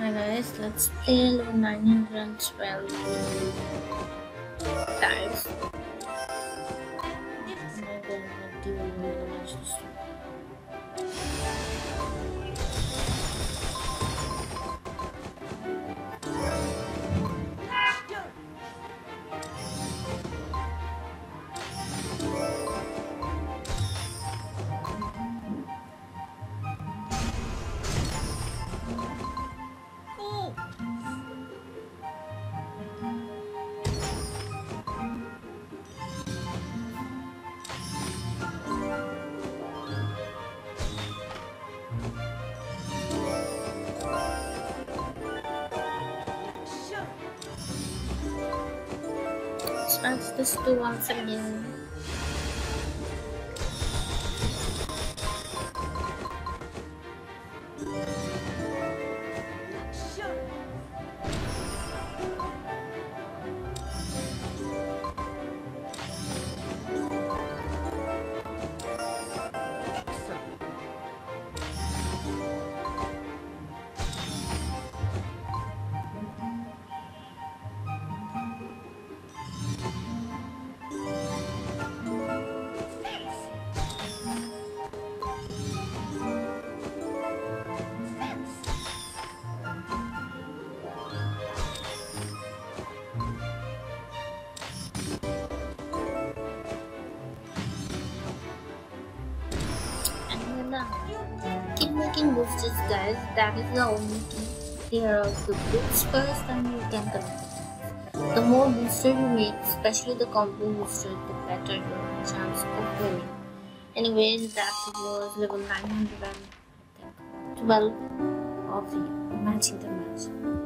Hi guys, let's play low 912 tiles. Let's just do once again. Keep making boosters guys, that is the only key. There are also boosts first and you can connect. The more boosters you make, especially the combo boosters, the better your chance of winning. Anyways, that was level 912 of the Matchington Mansion.